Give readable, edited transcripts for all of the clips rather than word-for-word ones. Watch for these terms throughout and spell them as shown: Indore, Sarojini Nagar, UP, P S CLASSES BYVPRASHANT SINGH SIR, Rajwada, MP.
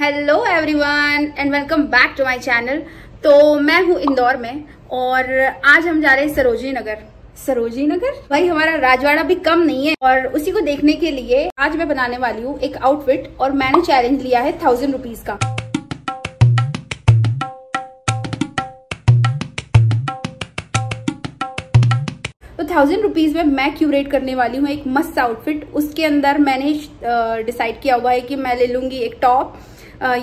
Hello everyone and welcome back to my channel. तो मैं हूँ इंदौर में और आज हम जा रहे हैं सरोजिनी नगर। सरोजिनी नगर भाई, हमारा राजवाड़ा भी कम नहीं है। और उसी को देखने के लिए आज मैं बनाने वाली हूँ एक आउटफिट और मैंने चैलेंज लिया है 1000 रुपीज का। तो 1000 रुपीज में मैं क्यूरेट करने वाली हूँ एक मस्त आउटफिट। उसके अंदर मैंने डिसाइड किया हुआ है कि मैं ले लूँगी एक टॉप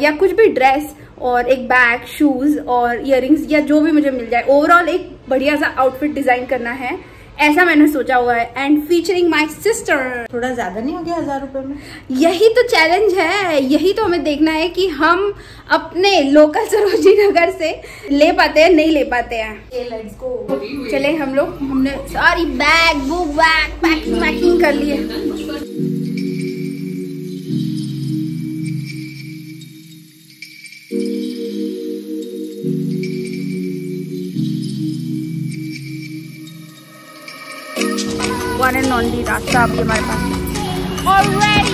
या कुछ भी ड्रेस और एक बैग, शूज और इयररिंग्स या जो भी मुझे मिल जाए। ओवरऑल एक बढ़िया सा आउटफिट डिजाइन करना है, ऐसा मैंने सोचा हुआ है। And featuring my sister. थोड़ा ज्यादा नहीं हो गया 1000 रुपए में? यही तो चैलेंज है, यही तो हमें देखना है कि हम अपने लोकल सरोजिनी नगर से ले पाते हैं नहीं ले पाते हैं। Let's go. चले हम लोग, हमने सारी बैग बुक बैग पैकिंग कर ली है। वन एंड ओनली रास्ता अभी हमारे पास ऑलरेडी।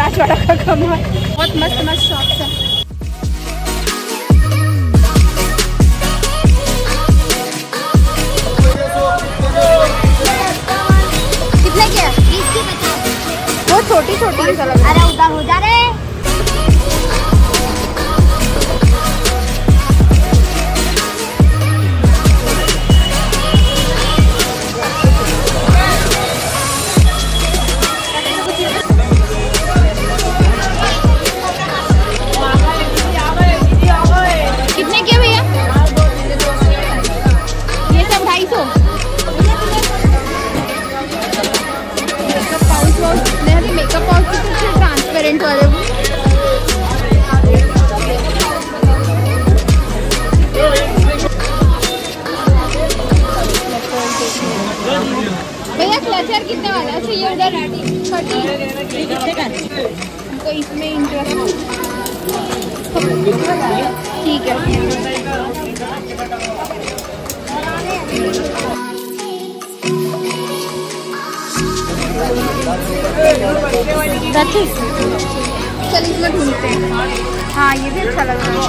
राजवाड़ा का कमरा बहुत मस्त मस्त शॉप्स है। कितने के? 20 की बचा। वो छोटी छोटी सा लग रहा है। अरे उधर हो जा रे। कितने वाला? अच्छा ये उधर 30 तो इसमें इंटरेस्ट ठीक है। चल इसमें ढूंढते हैं। हाँ ये भी अच्छा लग रहा है।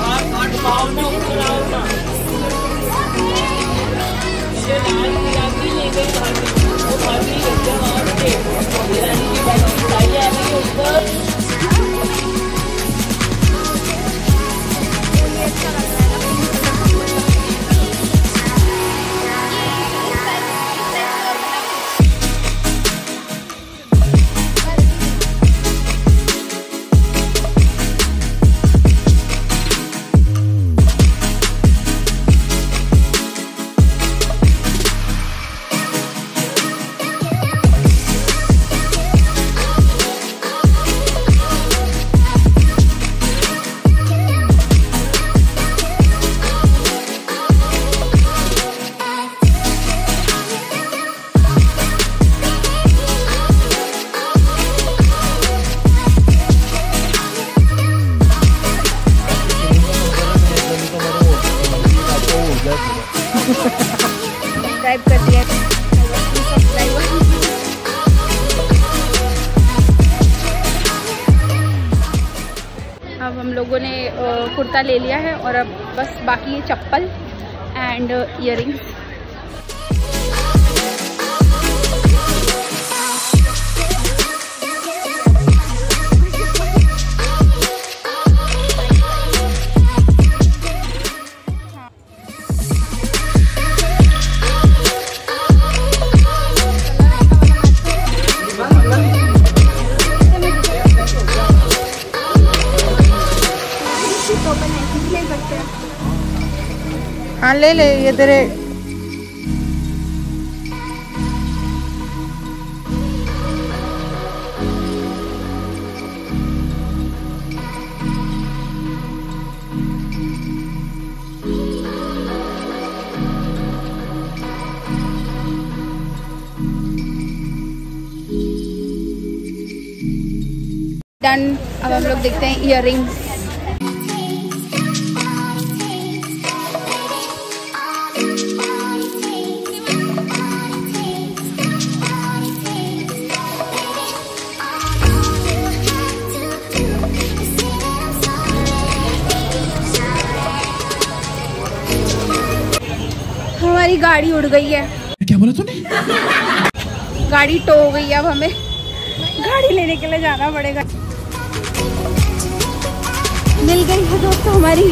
सब्सक्राइब कर दिया। अब हम लोगों ने कुर्ता ले लिया है और अब बस बाकी है चप्पल एंड इयररिंग्स। ले ले ये तेरे। डन। अब हम लोग देखते हैं इयर रिंग्स। हमारी गाड़ी उड़ गई है। क्या बोला तूने? गाड़ी टो हो गई है। अब हमें गाड़ी लेने के लिए जाना पड़ेगा। मिल गई है दोस्तों हमारी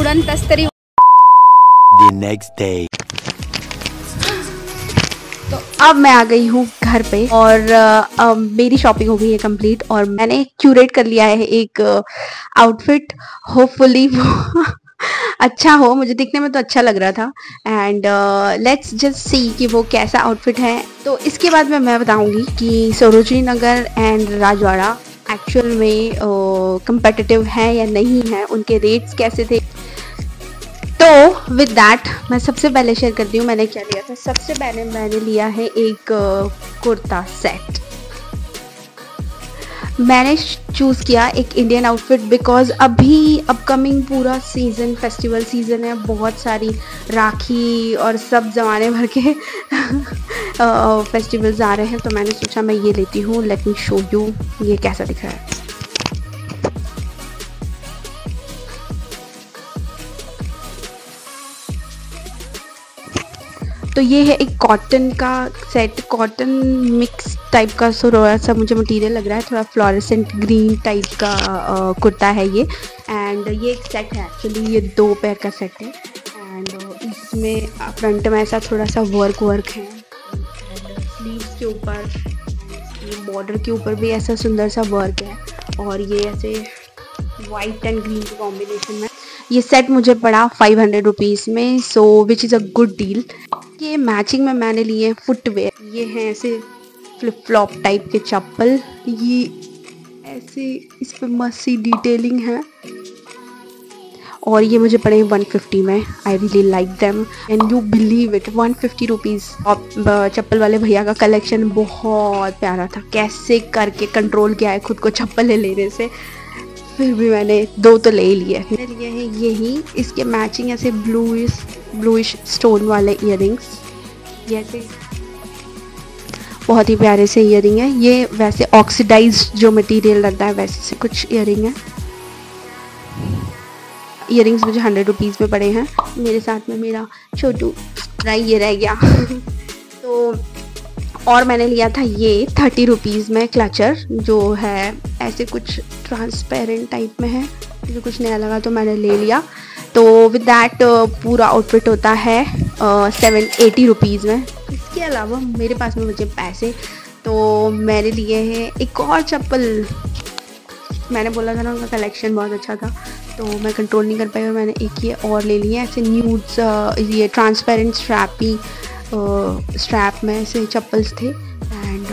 उड़न तस्तरी। The next day। तो अब मैं आ गई हूँ घर पे और मेरी शॉपिंग हो गई है कंप्लीट और मैंने क्यूरेट कर लिया है एक आउटफिट। होपफुली वो अच्छा हो, मुझे दिखने में तो अच्छा लग रहा था। एंड लेट्स जस्ट सी कि वो कैसा आउटफिट है। तो इसके बाद मैं बताऊंगी कि सरोजिनी नगर एंड राजवाड़ा एक्चुअल में कंपेटिटिव है या नहीं है, उनके रेट्स कैसे थे। तो विद दैट मैं सबसे पहले शेयर करती हूँ मैंने क्या लिया था। सबसे पहले मैंने लिया है एक कुर्ता सेट। मैंने चूज़ किया एक इंडियन आउटफिट बिकॉज अभी अपकमिंग पूरा सीज़न फेस्टिवल सीज़न है। बहुत सारी राखी और सब ज़माने भर के फेस्टिवल्स आ रहे हैं। तो मैंने सोचा मैं ये लेती हूँ। लेट मी शो यू ये कैसा दिख रहा है। तो ये है एक कॉटन का सेट, कॉटन मिक्स टाइप का थोड़ा सा मुझे मटेरियल लग रहा है। थोड़ा फ्लोरेसेंट ग्रीन टाइप का कुर्ता है ये। एंड ये एक सेट है एक्चुअली, ये 2 पैर का सेट है। एंड इसमें फ्रंट में ऐसा थोड़ा सा वर्क है। स्लीव्स के ऊपर ये बॉर्डर के ऊपर भी ऐसा सुंदर सा वर्क है। और ये ऐसे वाइट एंड ग्रीन के कॉम्बिनेशन में ये सेट मुझे पड़ा 500 रुपीज़ में। So which is a good deal. ये मैचिंग में मैंने लिए हैं फुटवेयर। ये हैं ऐसे फ्लिप फ्लॉप टाइप के चप्पल। ये ऐसे इस पर मस्त सी डिटेलिंग है। और ये मुझे पड़े 150 में। I really like them and you believe it. 150 rupees. चप्पल वाले भैया का कलेक्शन बहुत प्यारा था। कैसे करके कंट्रोल किया है खुद को चप्पल लेने से। फिर भी मैंने 2 तो ले लिए। मैंने लिए हैं यही, इसके मैचिंग ऐसे ब्लूइश स्टोन वाले इयररिंग्स। ये ऐसे बहुत ही प्यारे से इयररिंग है। ये वैसे ऑक्सीडाइज्ड जो मटेरियल रहता है वैसे से कुछ इयररिंग है। इयररिंग्स मुझे 100 रुपीज़ में पड़े हैं। मेरे साथ में मेरा छोटू ये रह गया। तो और मैंने लिया था ये 30 रुपीज़ में क्लचर, जो है ऐसे कुछ ट्रांसपेरेंट टाइप में है। मुझे कुछ नया लगा तो मैंने ले लिया। तो विद डैट पूरा आउटफिट होता है 780 रुपीज़ में। इसके अलावा मेरे पास में बचे पैसे तो मैंने लिए हैं एक और चप्पल। मैंने बोला था ना उनका कलेक्शन बहुत अच्छा था तो मैं कंट्रोल नहीं कर पाई और मैंने एक ये और ले लिया। ऐसे न्यूड्स ये ट्रांसपेरेंट स्ट्रैपी स्ट्रैप में ऐसे चप्पल्स थे। एंड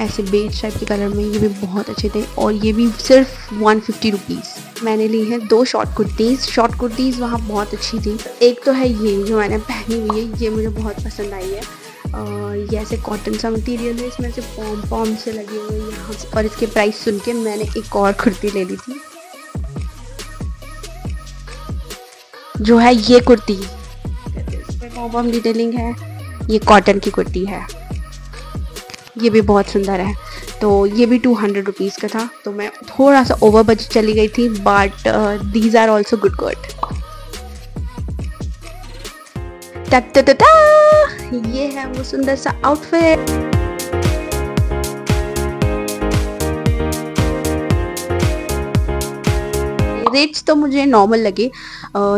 ऐसे बेज टाइप के कलर में ये भी बहुत अच्छे थे। और ये भी सिर्फ 150 रुपीज़। मैंने ली है 2 शॉर्ट कुर्तीज़। शॉर्ट कुर्तीज़ वहाँ बहुत अच्छी थी। एक तो है ये जो मैंने पहनी हुई है, ये मुझे बहुत पसंद आई है। ये ऐसे कॉटन सा मटीरियल है, इसमें से पॉम से लगे हुए यहाँ से। और इसके प्राइस सुन के मैंने एक और कुर्ती ले ली थी जो है ये कुर्ती। इसमें पॉम डिटेलिंग है। ये कॉटन की कुर्ती है, ये भी बहुत सुंदर है। तो ये भी 200 रुपीज़ का था। तो मैं थोड़ा सा ओवर बजट चली गई थी but these are also good. ये है वो सुंदर सा आउटफिट। रेट्स तो मुझे नॉर्मल लगे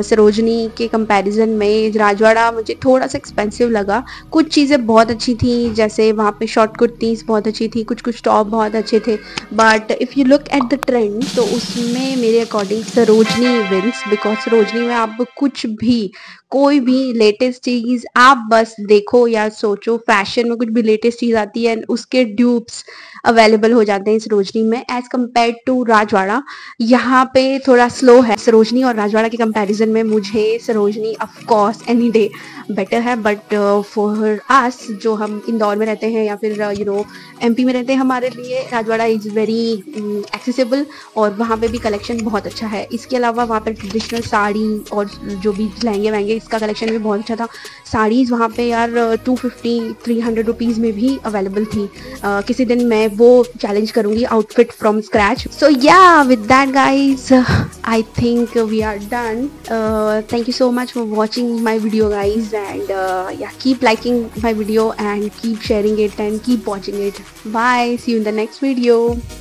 सरोजनी के कंपैरिजन में राजवाड़ा मुझे थोड़ा सा एक्सपेंसिव लगा। कुछ चीज़ें बहुत अच्छी थी, जैसे वहाँ पे शॉर्ट कुर्तीज़ बहुत अच्छी थी, कुछ कुछ टॉप बहुत अच्छे थे, but if you look at the trend तो उसमें मेरे according Sarojini wins, because Sarojini में आप कुछ भी, कोई भी लेटेस्ट चीज़ आप बस देखो या सोचो, फैशन में कुछ भी लेटेस्ट चीज़ आती है एंड उसके ड्यूप्स अवेलेबल हो जाते हैं सरोजनी में एज़ कम्पेयर टू राजवाड़ा। यहाँ पे थोड़ा स्लो है सरोजनी, और राजवाड़ा के कंपैरिजन में मुझे Sarojini of course any day better है। बट फॉर अस जो हम इंदौर में रहते हैं या फिर MP में रहते हैं, हमारे लिए राजवाड़ा इज़ वेरी एक्सेसिबल और वहाँ पे भी कलेक्शन बहुत अच्छा है। इसके अलावा वहाँ पर ट्रेडिशनल साड़ी और जो भी लहंगे वहंगे, इसका कलेक्शन भी बहुत अच्छा था। साड़ीज़ वहाँ पे यार 250-300 रुपीज़ में भी अवेलेबल थी। किसी दिन मैं वो चैलेंज करूँगी, outfit from scratch. So yeah with that guys I think we are done. Thank you so much for watching my video guys, and yeah keep liking my video and keep sharing it and keep watching it. Bye, see you in the next video.